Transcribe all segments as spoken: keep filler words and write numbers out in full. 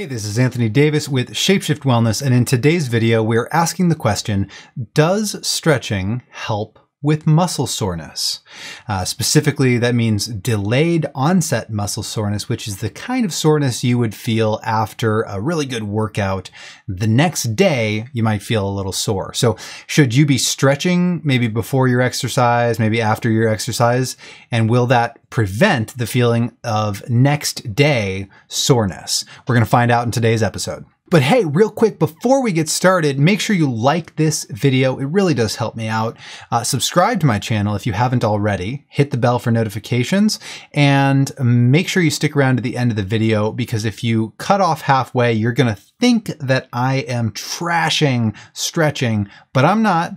Hey, this is Anthony Davis with Shapeshift Wellness, and in today's video, we're asking the question, does stretching help with muscle soreness? Uh, specifically, that means delayed onset muscle soreness, which is the kind of soreness you would feel after a really good workout. The next day, you might feel a little sore. So should you be stretching maybe before your exercise, maybe after your exercise, and will that prevent the feeling of next day soreness? We're going to find out in today's episode. But hey, real quick, before we get started, make sure you like this video. It really does help me out. Uh, subscribe to my channel if you haven't already. Hit the bell for notifications and make sure you stick around to the end of the video, because if you cut off halfway, you're going to think that I am trashing stretching, but I'm not.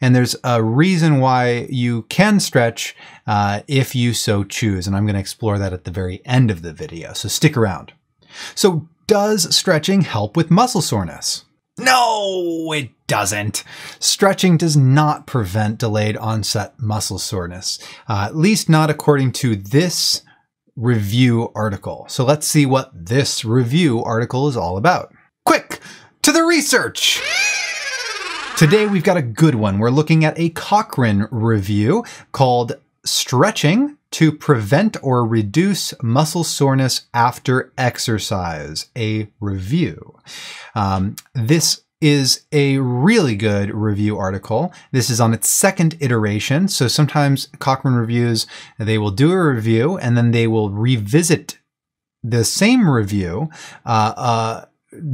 And there's a reason why you can stretch uh, if you so choose. And I'm going to explore that at the very end of the video. So stick around. So does stretching help with muscle soreness? No, it doesn't. Stretching does not prevent delayed onset muscle soreness, uh, at least not according to this review article. So let's see what this review article is all about. Quick, to the research. Today, we've got a good one. We're looking at a Cochrane review called Stretching to Prevent or Reduce Muscle Soreness After Exercise, a review. Um, this is a really good review article. This is on its second iteration. So sometimes Cochrane reviews, they will do a review and then they will revisit the same review uh, uh,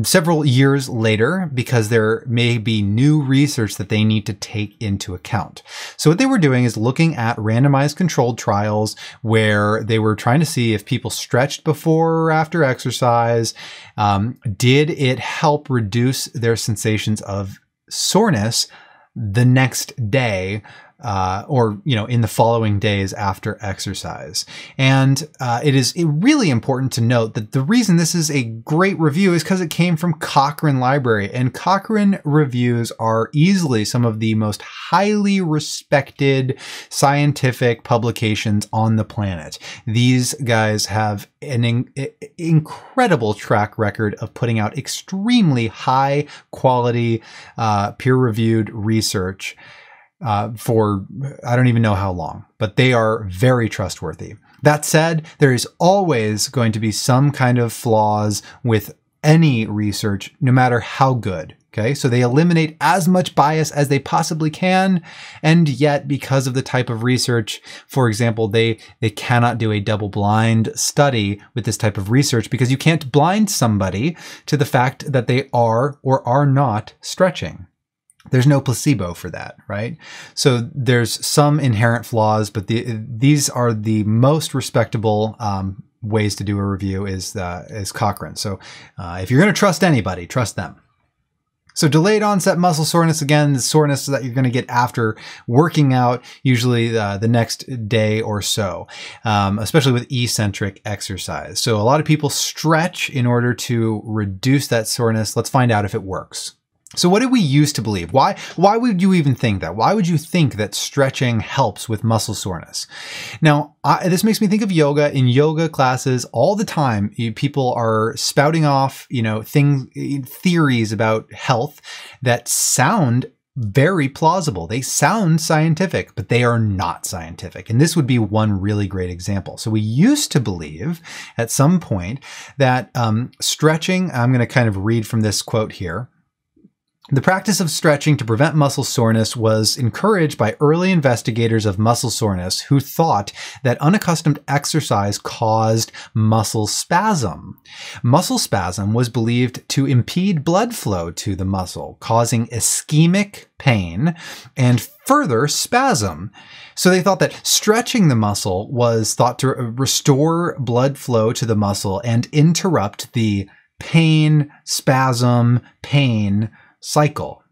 several years later, because there may be new research that they need to take into account. So what they were doing is looking at randomized controlled trials where they were trying to see if people stretched before or after exercise, um, did it help reduce their sensations of soreness the next day, uh, or, you know, in the following days after exercise. And uh, it is really important to note that the reason this is a great review is because it came from Cochrane Library, and Cochrane reviews are easily some of the most highly respected scientific publications on the planet. These guys have an in incredible track record of putting out extremely high quality, uh, peer-reviewed research. Uh, for I don't even know how long, but they are very trustworthy. That said, there is always going to be some kind of flaws with any research, no matter how good. Okay, so they eliminate as much bias as they possibly can, and yet because of the type of research, for example, they they cannot do a double-blind study with this type of research because you can't blind somebody to the fact that they are or are not stretching. There's no placebo for that, right? So there's some inherent flaws, but the, these are the most respectable um, ways to do a review is, uh, is Cochrane. So uh, if you're going to trust anybody, trust them. So delayed onset muscle soreness, again, the soreness that you're going to get after working out, usually uh, the next day or so, um, especially with eccentric exercise. So a lot of people stretch in order to reduce that soreness. Let's find out if it works. So what did we used to believe? Why, why would you even think that? Why would you think that stretching helps with muscle soreness? Now, I, this makes me think of yoga. In yoga classes all the time, you, people are spouting off, you know, things, theories about health that sound very plausible. They sound scientific, but they are not scientific. And this would be one really great example. So we used to believe at some point that um, stretching, I'm going to kind of read from this quote here. The practice of stretching to prevent muscle soreness was encouraged by early investigators of muscle soreness who thought that unaccustomed exercise caused muscle spasm. Muscle spasm was believed to impede blood flow to the muscle, causing ischemic pain and further spasm. So they thought that stretching the muscle was thought to restore blood flow to the muscle and interrupt the pain, spasm, pain cycle.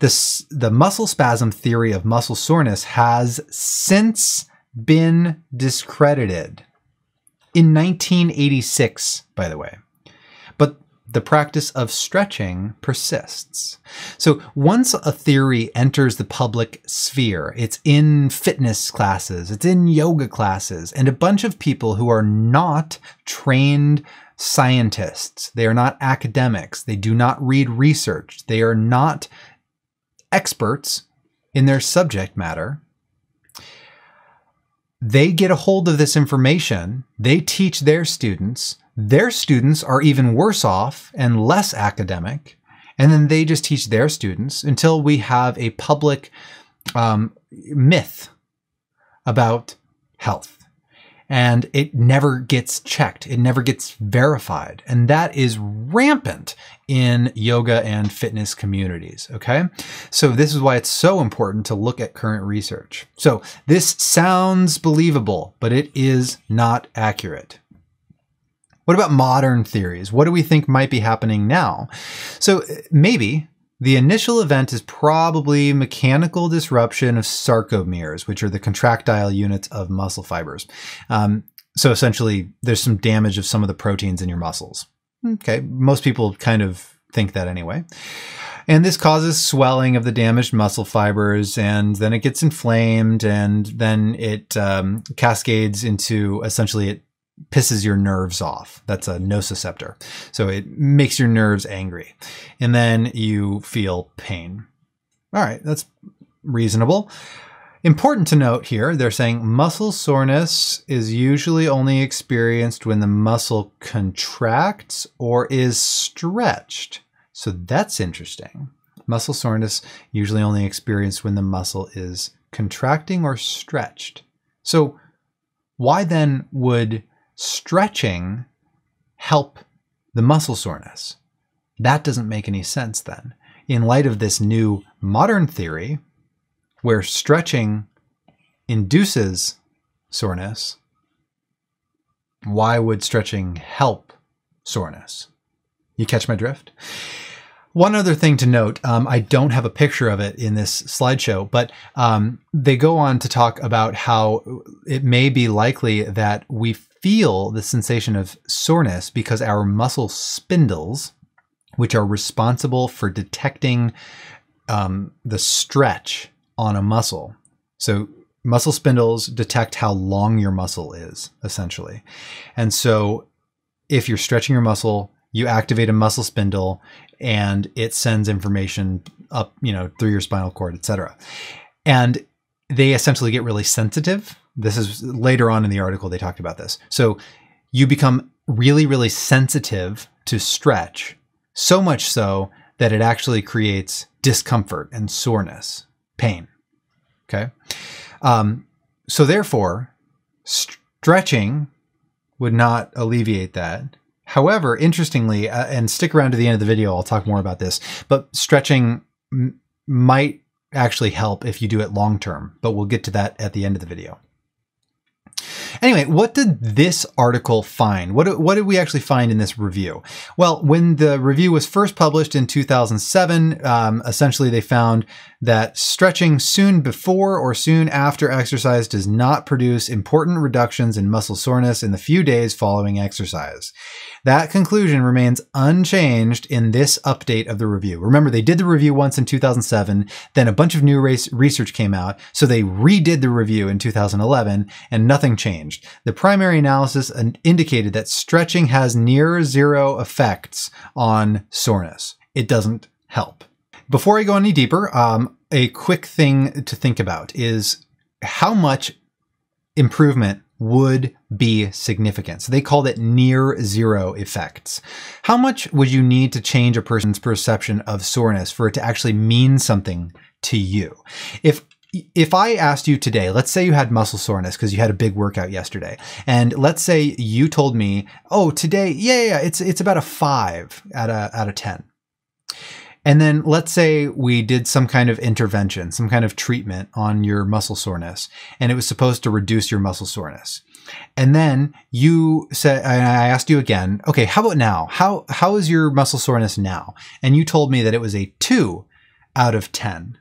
This, the muscle spasm theory of muscle soreness has since been discredited in nineteen eighty-six, by the way. But the practice of stretching persists. So once a theory enters the public sphere, it's in fitness classes, it's in yoga classes, and a bunch of people who are not trained scientists, they are not academics, they do not read research, they are not experts in their subject matter, they get a hold of this information, they teach their students, their students are even worse off and less academic, and then they just teach their students until we have a public um, myth about health. And it never gets checked. It never gets verified. And that is rampant in yoga and fitness communities, okay? So this is why it's so important to look at current research. So this sounds believable, but it is not accurate. What about modern theories? What do we think might be happening now? So maybe the initial event is probably mechanical disruption of sarcomeres, which are the contractile units of muscle fibers. Um, so essentially, there's some damage of some of the proteins in your muscles. Okay, most people kind of think that anyway. And this causes swelling of the damaged muscle fibers, and then it gets inflamed, and then it um, cascades into essentially it pisses your nerves off. That's a nociceptor. So it makes your nerves angry. And then you feel pain. All right, that's reasonable. Important to note here, they're saying muscle soreness is usually only experienced when the muscle contracts or is stretched. So that's interesting. Muscle soreness usually only experienced when the muscle is contracting or stretched. So why then would stretching help the muscle soreness? That doesn't make any sense then. In light of this new modern theory where stretching induces soreness, why would stretching help soreness? You catch my drift? One other thing to note, um, I don't have a picture of it in this slideshow, but um, they go on to talk about how it may be likely that we feel the sensation of soreness because our muscle spindles, which are responsible for detecting um, the stretch on a muscle. So muscle spindles detect how long your muscle is, essentially. And so if you're stretching your muscle, you activate a muscle spindle and it sends information up, you know, through your spinal cord, et cetera. And they essentially get really sensitive. This is later on in the article, they talked about this. So you become really, really sensitive to stretch, so much so that it actually creates discomfort and soreness, pain, okay? Um, so therefore, stretching would not alleviate that. However, interestingly, uh, and stick around to the end of the video, I'll talk more about this, but stretching m might actually help if you do it long-term, but we'll get to that at the end of the video. Anyway, what did this article find? What, what did we actually find in this review? Well, when the review was first published in two thousand seven, um, essentially they found that stretching soon before or soon after exercise does not produce important reductions in muscle soreness in the few days following exercise. That conclusion remains unchanged in this update of the review. Remember, they did the review once in two thousand seven, then a bunch of new race research came out, so they redid the review in two thousand eleven, and nothing changed. The primary analysis indicated that stretching has near zero effects on soreness. It doesn't help. Before I go any deeper, um, a quick thing to think about is how much improvement would be significant. So they called it near zero effects. How much would you need to change a person's perception of soreness for it to actually mean something to you? If If I asked you today, let's say you had muscle soreness because you had a big workout yesterday, and let's say you told me, oh, today, yeah, yeah, it's it's about a five out of, out of ten. And then let's say we did some kind of intervention, some kind of treatment on your muscle soreness, and it was supposed to reduce your muscle soreness. And then you said, and I asked you again, okay, how about now? How, how is your muscle soreness now? And you told me that it was a two out of ten.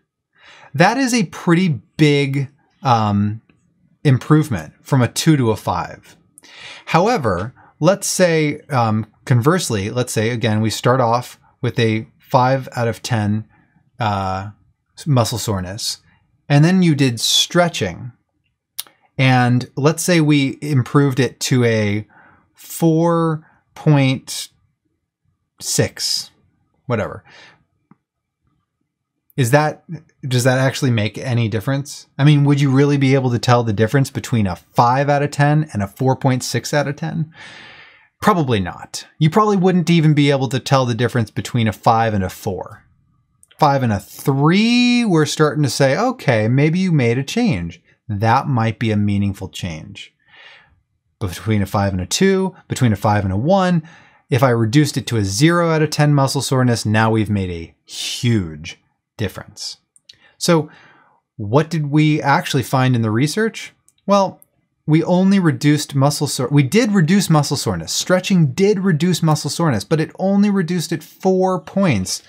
That is a pretty big um, improvement from a two to a five. However, Let's say, um, conversely, let's say, again, we start off with a five out of ten uh, muscle soreness, and then you did stretching. And let's say we improved it to a four point six, whatever. Is that, does that actually make any difference? I mean, would you really be able to tell the difference between a five out of ten and a four point six out of ten? Probably not. You probably wouldn't even be able to tell the difference between a five and a four. Five and a three, we're starting to say, okay, maybe you made a change. That might be a meaningful change. But between a five and a two, between a five and a one, if I reduced it to a zero out of ten muscle soreness, now we've made a huge difference. So what did we actually find in the research? Well, we only reduced muscle sore. We did reduce muscle soreness. Stretching did reduce muscle soreness, but it only reduced it four points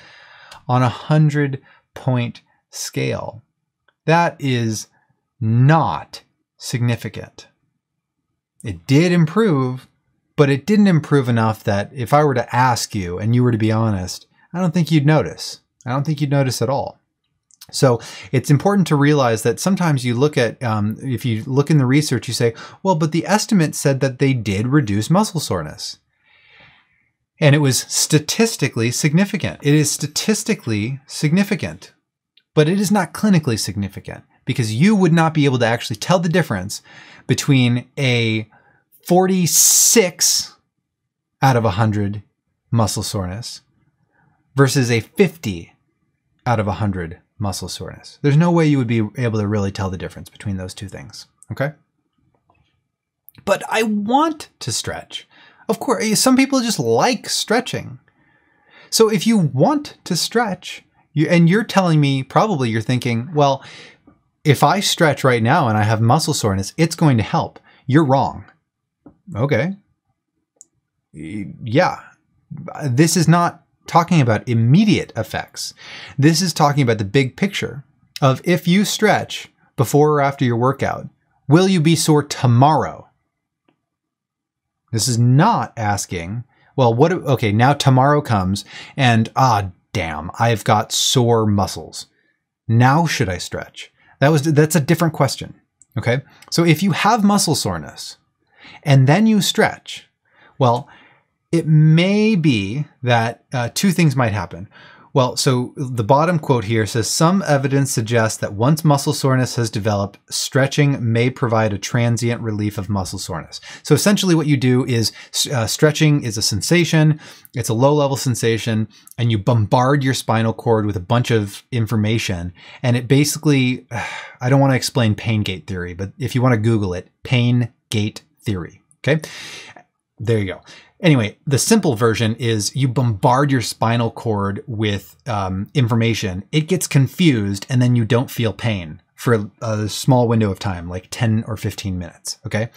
on a hundred point scale. That is not significant. It did improve, but it didn't improve enough that if I were to ask you and you were to be honest, I don't think you'd notice. I don't think you'd notice at all. So it's important to realize that sometimes you look at, um, if you look in the research, you say, well, but the estimate said that they did reduce muscle soreness. And it was statistically significant. It is statistically significant, but it is not clinically significant because you would not be able to actually tell the difference between a forty-six out of one hundred muscle soreness versus a fifty out of one hundred muscle soreness. There's no way you would be able to really tell the difference between those two things, okay? But I want to stretch. Of course, some people just like stretching. So if you want to stretch, you, and you're telling me, probably you're thinking, well, if I stretch right now and I have muscle soreness, it's going to help. You're wrong. Okay. Yeah. This is not talking about immediate effects. This is talking about the big picture of if you stretch before or after your workout, will you be sore tomorrow? This is not asking, well, what, okay, now tomorrow comes and ah, damn, I've got sore muscles. Now should I stretch? That was, that's a different question, okay? So if you have muscle soreness and then you stretch, well, it may be that uh, two things might happen. Well, so the bottom quote here says, some evidence suggests that once muscle soreness has developed, stretching may provide a transient relief of muscle soreness. So essentially what you do is uh, stretching is a sensation, it's a low level sensation, and you bombard your spinal cord with a bunch of information. And it basically, I don't want to explain pain gate theory, but if you want to Google it, pain gate theory, okay? There you go. Anyway, the simple version is you bombard your spinal cord with um, information. It gets confused and then you don't feel pain for a small window of time, like ten or fifteen minutes, okay?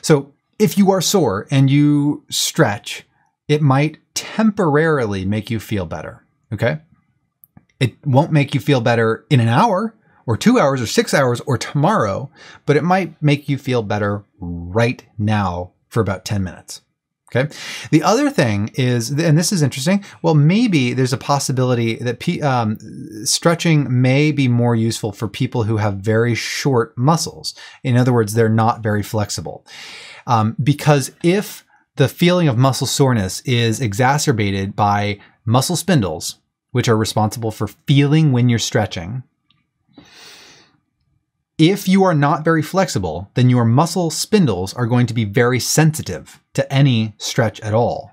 So if you are sore and you stretch, it might temporarily make you feel better, okay? It won't make you feel better in an hour or two hours or six hours or tomorrow, but it might make you feel better right now for about ten minutes. Okay. The other thing is, and this is interesting, well, maybe there's a possibility that P, um, stretching may be more useful for people who have very short muscles. In other words, they're not very flexible. Um, because if the feeling of muscle soreness is exacerbated by muscle spindles, which are responsible for feeling when you're stretching, if you are not very flexible, then your muscle spindles are going to be very sensitive to any stretch at all.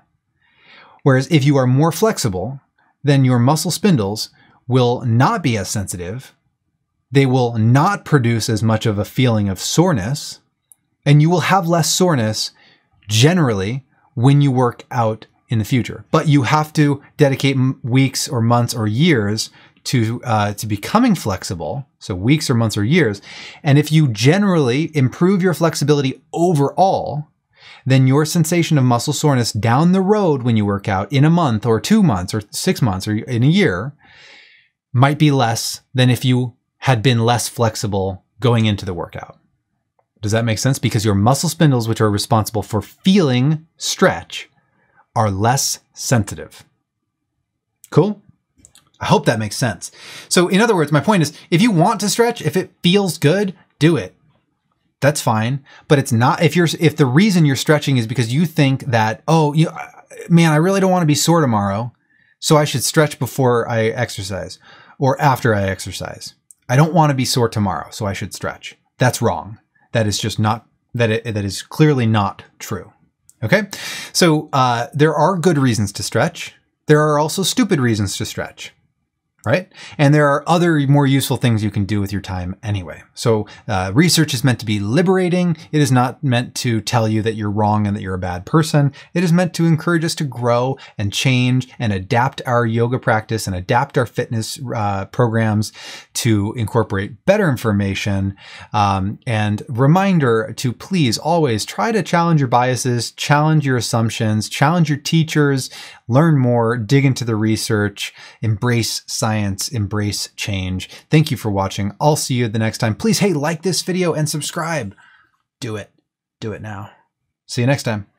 Whereas if you are more flexible, then your muscle spindles will not be as sensitive. They will not produce as much of a feeling of soreness, and you will have less soreness generally when you work out in the future. But you have to dedicate weeks or months or years to uh, to becoming flexible, so weeks or months or years. And if you generally improve your flexibility overall, then your sensation of muscle soreness down the road when you work out in a month or two months or six months or in a year might be less than if you had been less flexible going into the workout. Does that make sense? Because your muscle spindles, which are responsible for feeling stretch, are less sensitive. Cool? I hope that makes sense. So in other words, my point is, if you want to stretch, if it feels good, do it. That's fine. But it's not, if you're, if the reason you're stretching is because you think that, oh, you, man, I really don't want to be sore tomorrow, so I should stretch before I exercise or after I exercise. I don't want to be sore tomorrow, so I should stretch. That's wrong. That is just not, that it, that is clearly not true. Okay. So uh, there are good reasons to stretch. There are also stupid reasons to stretch. Right? And there are other more useful things you can do with your time anyway. So uh, research is meant to be liberating. It is not meant to tell you that you're wrong and that you're a bad person. It is meant to encourage us to grow and change and adapt our yoga practice and adapt our fitness uh, programs to incorporate better information. Um, and reminder to please always try to challenge your biases, challenge your assumptions, challenge your teachers, learn more, dig into the research, embrace science. Science, embrace change. Thank you for watching. I'll see you the next time. Please, hey, like this video and subscribe. Do it. Do it now. See you next time.